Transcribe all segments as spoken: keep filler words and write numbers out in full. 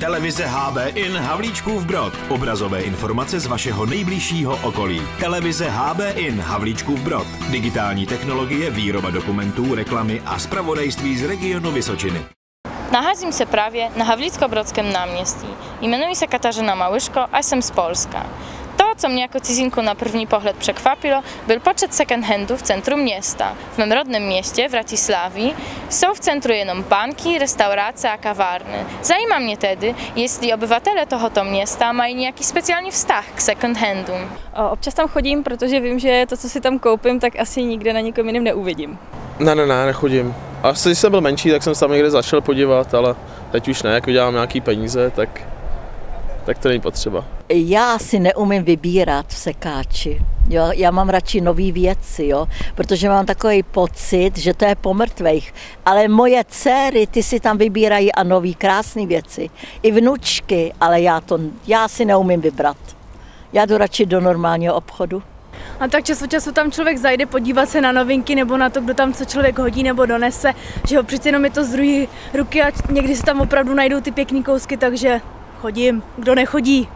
Televize H B in Havlíčkův Brod. Obrazové informace z vašeho nejbližšího okolí. Televize H B in Havlíčkův Brod. Digitální technologie, výroba dokumentů, reklamy a zpravodajství z regionu Vysočiny. Nacházím se právě na Havlíčkobrodském náměstí. Jmenuji se Katarzyna Małyszko a jsem z Polska. To, co mě jako cizinku na první pohled překvapilo, byl počet second-handů v centru města. V mém rodném městě, Vratislavi, są w centru jenom banki, restauracje a kawarny. Zajíma mnie tedy, jeśli obywatele tohoto miasta mają jakiś specjalny vztah k second handu. O, občas tam chodím, protože vím, že to, co si tam koupím, tak asi nikde na nikom jiném neuvidím. Ne, ne, ne, nechodím. Asi když jsem byl menší, tak jsem se tam někde začal podívat, ale teď už ne, jak vydělám nějaký peníze, tak, tak to není potřeba. Já si neumím vybírat v sekáči. Jo, já mám radši nové věci, jo, protože mám takový pocit, že to je po mrtvejch. Ale moje dcery, ty si tam vybírají a nové krásné věci. I vnučky, ale já, to, já si neumím vybrat. Já jdu radši do normálního obchodu. A tak čas od času tam člověk zajde podívat se na novinky nebo na to, kdo tam co člověk hodí nebo donese, že ho přece jenom je to z druhé ruky a někdy se tam opravdu najdou ty pěkný kousky, takže chodím, kdo nechodí.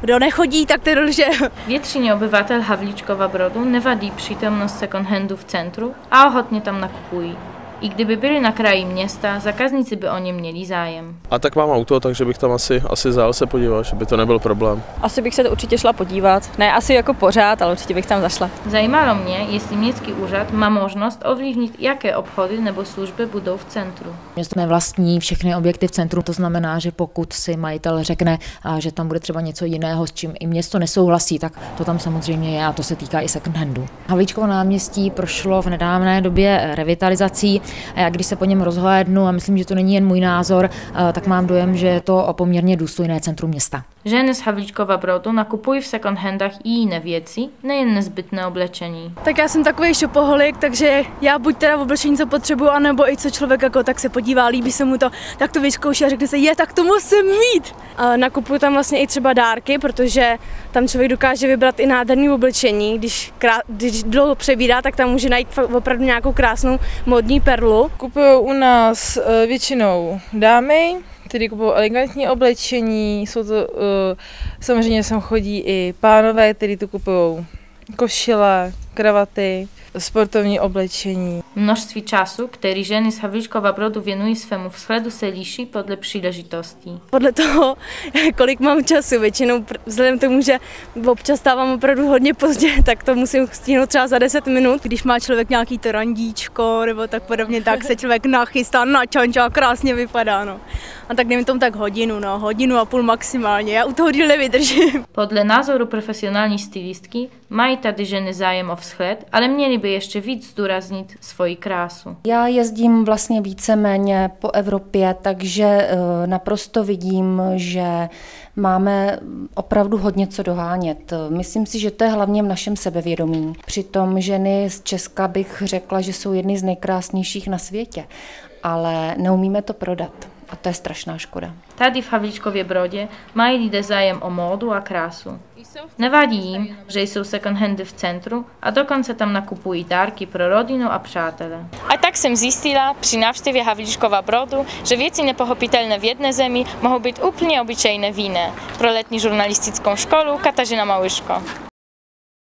Kdo nechodí, tak ten lže. Většině obyvatel Havlíčkova Brodu nevadí přítomnost second-handu v centru a ochotně tam nakupují. I kdyby byli na kraji města, zákazníci by o ně měli zájem. A tak mám auto, takže bych tam asi, asi zajel se podívat, že by to nebyl problém. Asi bych se to určitě šla podívat. Ne asi jako pořád, ale určitě bych tam zašla. Zajímalo mě, jestli městský úřad má možnost ovlivnit, jaké obchody nebo služby budou v centru. My jsme vlastní všechny objekty v centru, to znamená, že pokud si majitel řekne, že tam bude třeba něco jiného, s čím i město nesouhlasí, tak to tam samozřejmě je a to se týká i second handu. Havlíčkovo náměstí prošlo v nedávné době revitalizací. A já, když se po něm rozhlédnu, a myslím, že to není jen můj názor, tak mám dojem, že je to poměrně důstojné centrum města. Ženy z Havlíčkova Brodu nakupují v second handách i jiné věci, nejen nezbytné oblečení. Tak já jsem takový shopoholik, takže já buď teda v oblečení, co potřebuju, anebo i co člověk jako tak se podívá, líbí se mu to, tak to vyzkouší a řekne se, je, tak to musím mít. A nakupuju tam vlastně i třeba dárky, protože tam člověk dokáže vybrat i nádherné oblečení, když, krá- když dlouho přebírá, tak tam může najít opravdu nějakou krásnou modní perlu. Kupují u nás většinou dámy, tedy kupují elegantní oblečení, jsou to, uh, samozřejmě sem chodí i pánové, kteří tu kupují košile, kravaty, sportovní oblečení. Množství času, který ženy z Havlíčkova Brodu věnují svému vzhledu, se liší podle příležitostí. Podle toho, kolik mám času, většinou vzhledem k tomu, že občas stávám opravdu hodně pozdě, tak to musím stihnout třeba za deset minut. Když má člověk nějaký to randíčko nebo tak podobně, tak se člověk nachystá, načančá a krásně vypadá. No. A tak nevím tomu tak hodinu, no, hodinu a půl maximálně, já u toho díle vydržím. Podle názoru profesionální stylistky mají tady ženy zájem o vzhled, ale měly by ještě víc zdůraznit svoji krásu. Já jezdím vlastně víceméně po Evropě, takže naprosto vidím, že máme opravdu hodně co dohánět. Myslím si, že to je hlavně v našem sebevědomí. Přitom ženy z Česka bych řekla, že jsou jedny z nejkrásnějších na světě, ale neumíme to prodat. A to je strašná škoda. Tady v Havlíčkově Brodě mají lidé zájem o módu a krásu. Nevadí jim, že jsou second handy v centru a dokonce tam nakupují dárky pro rodinu a přátele. A tak jsem zjistila při návštěvě Havlíčkova Brodu, že věci nepochopitelné v jedné zemi mohou být úplně obyčejné v jiné. Pro letní žurnalistickou školu Katarzyna Małyszko.